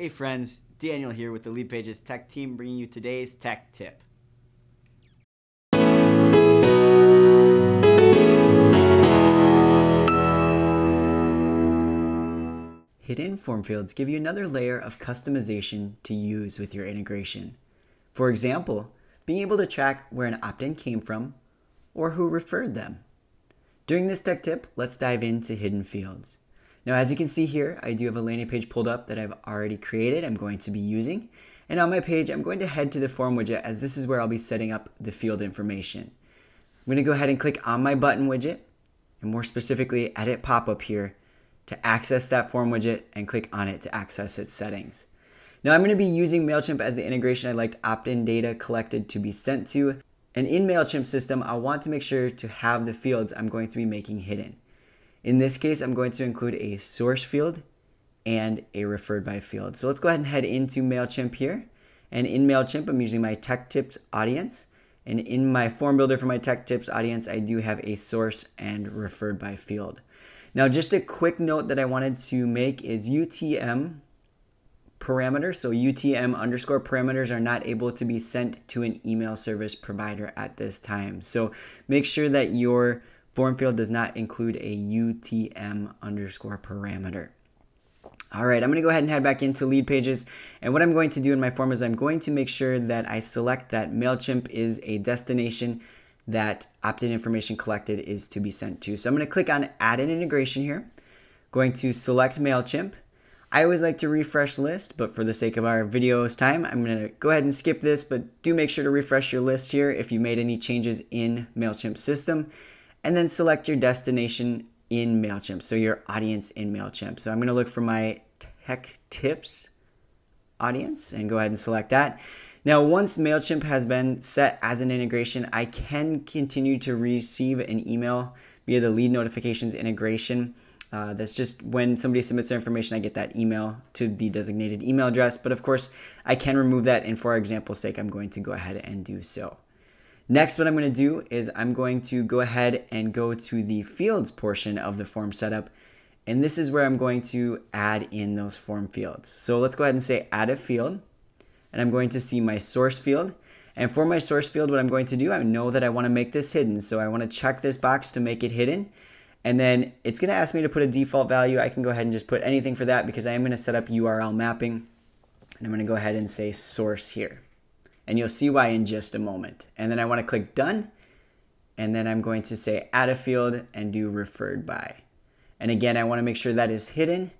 Hey friends, Daniel here with the Leadpages Tech Team bringing you today's tech tip. Hidden form fields give you another layer of customization to use with your integration. For example, being able to track where an opt-in came from or who referred them. During this tech tip, let's dive into hidden fields. Now, as you can see here, I do have a landing page pulled up that I've already created, I'm going to be using. And on my page, I'm going to head to the form widget as this is where I'll be setting up the field information. I'm going to go ahead and click on my button widget, and more specifically, edit pop-up here to access that form widget and click on it to access its settings. Now, I'm going to be using MailChimp as the integration I'd like opt-in data collected to be sent to. And in MailChimp's system, I want to make sure to have the fields I'm going to be making hidden. In this case, I'm going to include a source field and a referred by field. So let's go ahead and head into MailChimp here. And in MailChimp, I'm using my Tech Tips audience. And in my form builder for my Tech Tips audience, I do have a source and referred by field. Now, just a quick note that I wanted to make is UTM parameters. So UTM underscore parameters are not able to be sent to an email service provider at this time. So make sure that your form field does not include a UTM underscore parameter. All right, I'm going to go ahead and head back into Leadpages. And what I'm going to do in my form is I'm going to make sure that I select that MailChimp is a destination that opt-in information collected is to be sent to. So I'm going to click on Add an Integration here. Going to select MailChimp. I always like to refresh list, but for the sake of our video's time, I'm going to go ahead and skip this, but do make sure to refresh your list here if you made any changes in MailChimp's system. And then select your destination in MailChimp, so your audience in MailChimp. So I'm going to look for my Tech Tips audience and go ahead and select that. Now, once MailChimp has been set as an integration, I can continue to receive an email via the lead notifications integration. That's just when somebody submits their information, I get that email to the designated email address. But of course, I can remove that. And for our example's sake, I'm going to go ahead and do so. Next, what I'm going to do is I'm going to go ahead and go to the fields portion of the form setup. And this is where I'm going to add in those form fields. So let's go ahead and say add a field. And I'm going to see my source field. And for my source field, what I'm going to do, I know that I want to make this hidden. So I want to check this box to make it hidden. And then it's going to ask me to put a default value. I can go ahead and just put anything for that because I am going to set up URL mapping. And I'm going to go ahead and say source here. And you'll see why in just a moment. And then I want to click done. And then I'm going to say add a field and do referred by. And again, I want to make sure that is hidden. It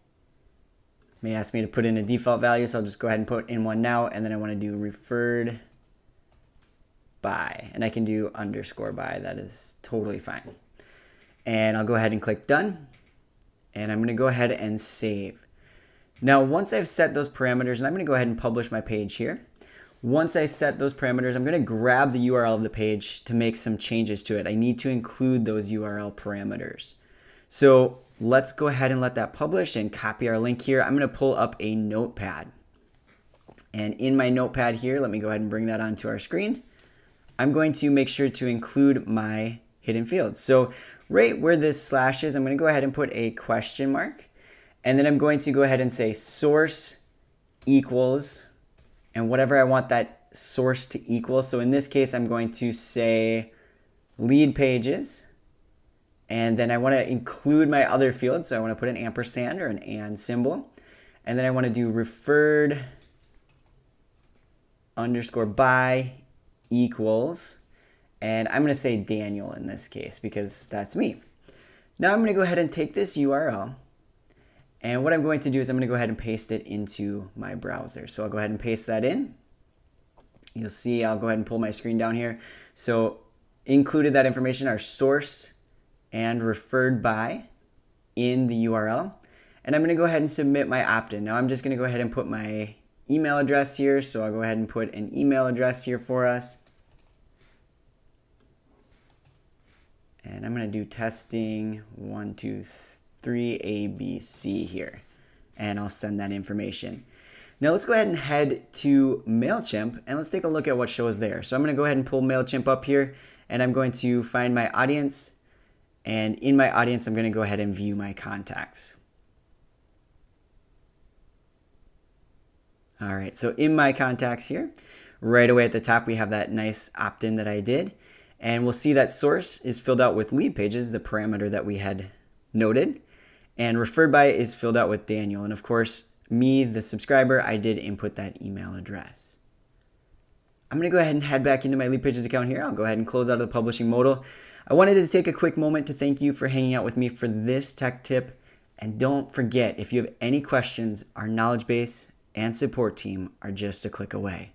may ask me to put in a default value, so I'll just go ahead and put in one now. And then I want to do referred by. And I can do underscore by. That is totally fine. And I'll go ahead and click done. And I'm going to go ahead and save. Now, once I've set those parameters, and I'm going to go ahead and publish my page here. Once I set those parameters, I'm going to grab the URL of the page to make some changes to it. I need to include those URL parameters. So let's go ahead and let that publish and copy our link here. I'm going to pull up a notepad. And in my notepad here, let me go ahead and bring that onto our screen. I'm going to make sure to include my hidden fields. So right where this slash is, I'm going to go ahead and put a question mark. And then I'm going to go ahead and say source equals and whatever I want that source to equal. So in this case, I'm going to say Leadpages. And then I want to include my other field. So I want to put an ampersand or an and symbol. And then I want to do referred underscore by equals. And I'm going to say Daniel in this case because that's me. Now I'm going to go ahead and take this URL. And what I'm going to do is I'm going to go ahead and paste it into my browser. So I'll go ahead and paste that in. You'll see I'll go ahead and pull my screen down here. So included that information, our source and referred by in the URL. And I'm going to go ahead and submit my opt-in. Now I'm just going to go ahead and put my email address here. So I'll go ahead and put an email address here for us. And I'm going to do testing 1, 2, 3, ABC here, and I'll send that information. Now let's go ahead and head to MailChimp and let's take a look at what shows there. So I'm going to go ahead and pull MailChimp up here and I'm going to find my audience, and in my audience I'm going to go ahead and view my contacts. All right, so in my contacts here, right away at the top, we have that nice opt-in that I did. And we'll see that source is filled out with lead pages, the parameter that we had noted. And referred by is filled out with Daniel. And of course, me, the subscriber, I did input that email address. I'm gonna go ahead and head back into my Leadpages account here. I'll go ahead and close out of the publishing modal. I wanted to take a quick moment to thank you for hanging out with me for this tech tip. And don't forget, if you have any questions, our knowledge base and support team are just a click away.